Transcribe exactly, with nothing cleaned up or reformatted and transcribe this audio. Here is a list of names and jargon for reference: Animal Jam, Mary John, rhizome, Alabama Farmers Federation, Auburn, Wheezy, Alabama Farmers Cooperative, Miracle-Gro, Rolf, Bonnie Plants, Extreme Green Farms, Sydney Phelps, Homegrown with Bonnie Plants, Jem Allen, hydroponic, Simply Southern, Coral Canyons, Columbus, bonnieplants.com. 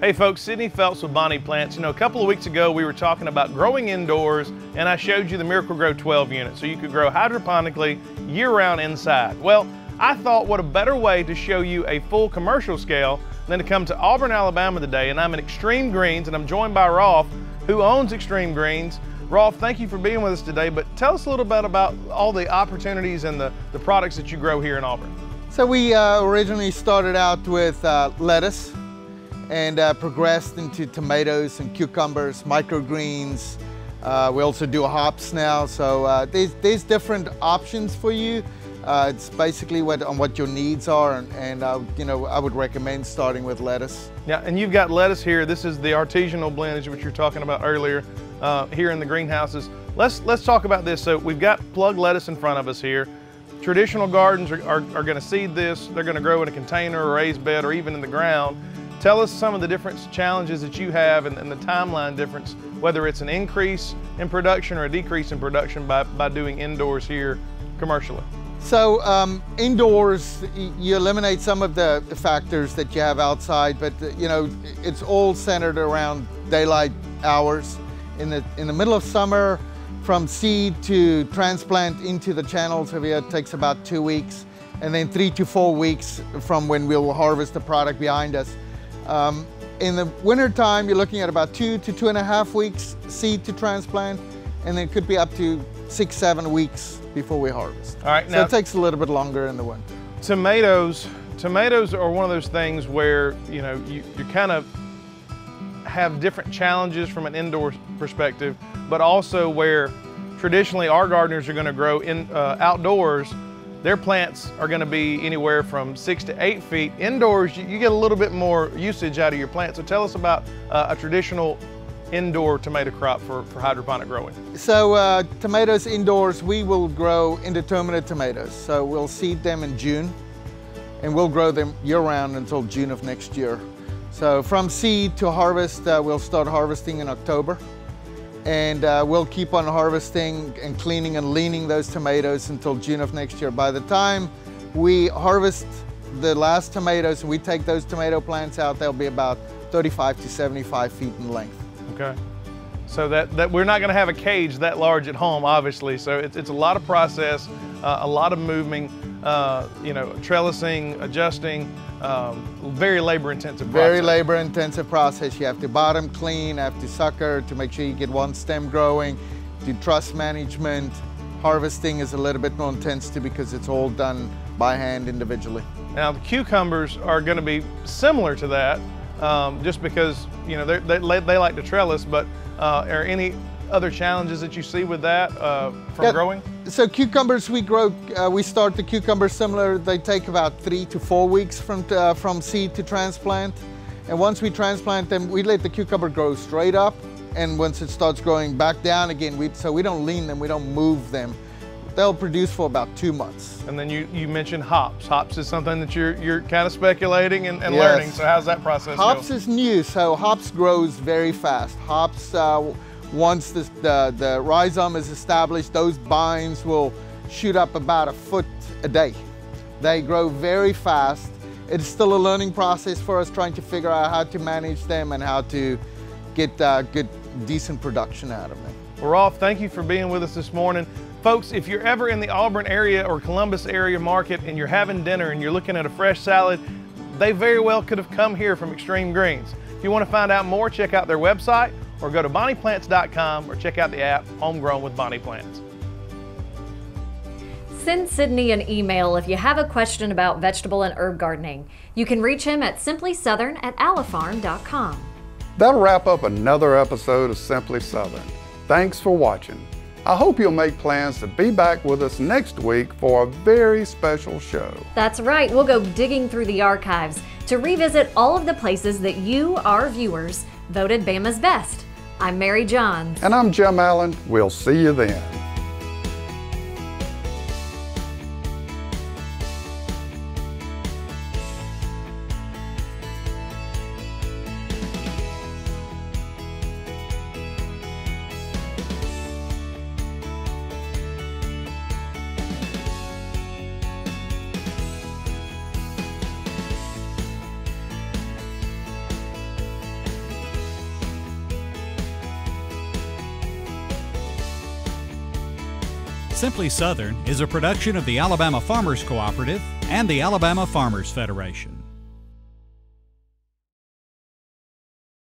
Hey folks, Sydney Phelps with Bonnie Plants. You know, a couple of weeks ago we were talking about growing indoors, and I showed you the Miracle-Gro twelve unit, so you could grow hydroponically year-round inside. Well, I thought what a better way to show you a full commercial scale than to come to Auburn, Alabama today, and I'm at Extreme Greens, and I'm joined by Rolf, who owns Extreme Greens. Rolf, thank you for being with us today, but tell us a little bit about all the opportunities and the, the products that you grow here in Auburn. So we uh, originally started out with uh, lettuce, and uh, progressed into tomatoes and cucumbers, microgreens. Uh, we also do hops now, so uh, there's, there's different options for you. Uh, it's basically what, on what your needs are, and, and uh, you know, I would recommend starting with lettuce. Yeah, and you've got lettuce here. This is the artisanal blend, is what you were talking about earlier, uh, here in the greenhouses. Let's, let's talk about this. So we've got plug lettuce in front of us here. Traditional gardens are, are, are gonna seed this. They're gonna grow in a container or raised bed or even in the ground. Tell us some of the different challenges that you have and, and the timeline difference, whether it's an increase in production or a decrease in production by, by doing indoors here commercially. So um, indoors, you eliminate some of the factors that you have outside, but you know, it's all centered around daylight hours. In the, in the middle of summer, from seed to transplant into the channels over here, it takes about two weeks, and then three to four weeks from when we'll harvest the product behind us. Um, in the winter time, you're looking at about two to two and a half weeks seed to transplant, and then it could be up to six, seven weeks before we harvest. All right, so now, it takes a little bit longer in the winter. Tomatoes, tomatoes are one of those things where you know you, you kind of have different challenges from an indoor perspective, but also where traditionally our gardeners are going to grow in uh, outdoors. Their plants are gonna be anywhere from six to eight feet. Indoors, you get a little bit more usage out of your plant. So tell us about uh, a traditional indoor tomato crop for, for hydroponic growing. So uh, tomatoes indoors, we will grow indeterminate tomatoes. So we'll seed them in June, and we'll grow them year-round until June of next year. So from seed to harvest, uh, we'll start harvesting in October. And uh, we'll keep on harvesting and cleaning and leaning those tomatoes until June of next year. By the time we harvest the last tomatoes and we take those tomato plants out, they'll be about thirty-five to seventy-five feet in length. Okay, so that, that we're not gonna have a cage that large at home, obviously, so it's, it's a lot of process, uh, a lot of moving, uh, you know, trellising, adjusting, Um, very labor-intensive process. Very labor-intensive process. You have to bottom clean, have to sucker to make sure you get one stem growing, do truss management. Harvesting is a little bit more intense too because it's all done by hand individually. Now the cucumbers are going to be similar to that, um, just because you know they, they they like to trellis. But uh, are any other challenges that you see with that uh, from yeah, growing? So cucumbers, we grow, uh, we start the cucumber similar. They take about three to four weeks from, uh, from seed to transplant. And once we transplant them, we let the cucumber grow straight up. And once it starts growing back down again, we, so we don't lean them, we don't move them. They'll produce for about two months. And then you, you mentioned hops. Hops is something that you're, you're kind of speculating and, and yes. learning. So how's that process Hops go? Is new, so hops grows very fast. Hops, uh, Once the, the, the rhizome is established, those binds will shoot up about a foot a day. They grow very fast. It's still a learning process for us, trying to figure out how to manage them and how to get uh, good, decent production out of them. Well, Rolf, thank you for being with us this morning. Folks, if you're ever in the Auburn area or Columbus area market and you're having dinner and you're looking at a fresh salad, they very well could have come here from Extreme Greens. If you want to find out more, check out their website, or go to bonnie plants dot com or check out the app, Homegrown with Bonnie Plants. Send Sydney an email if you have a question about vegetable and herb gardening. You can reach him at simply southern at alifarm dot com. That'll wrap up another episode of Simply Southern. Thanks for watching. I hope you'll make plans to be back with us next week for a very special show. That's right, we'll go digging through the archives to revisit all of the places that you, our viewers, voted Bama's best. I'm Mary John. And I'm Jem Allen. We'll see you then. Simply Southern is a production of the Alabama Farmers Cooperative and the Alabama Farmers Federation.